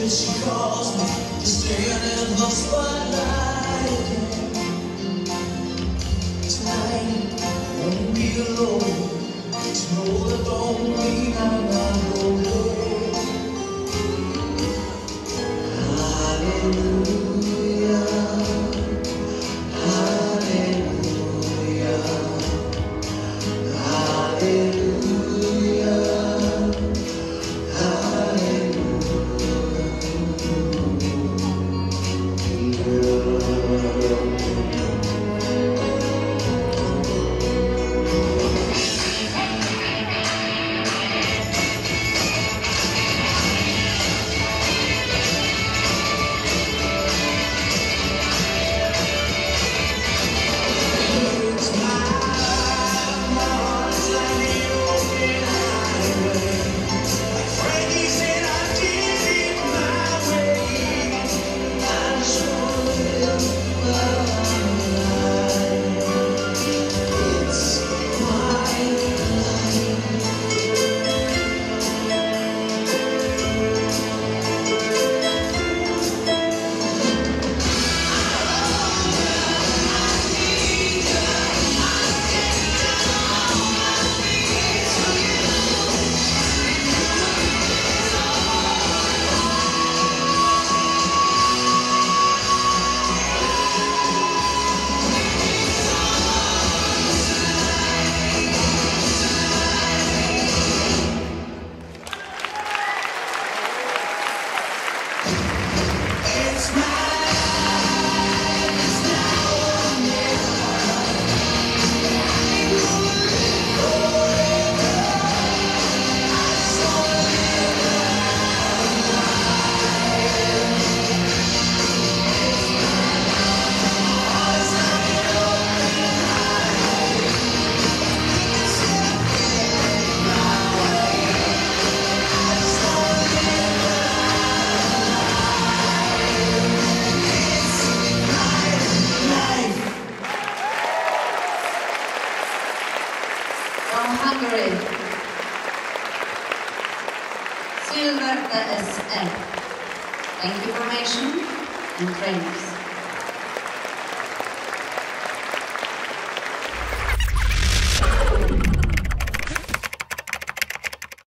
Cause she calls me to stand in the spotlight again. Tonight, I won't be alone. To know that don't mean I'm not alone. Hallelujah, hallelujah, hallelujah, Hungary. Silver the SF. Thank you, formation and trainers.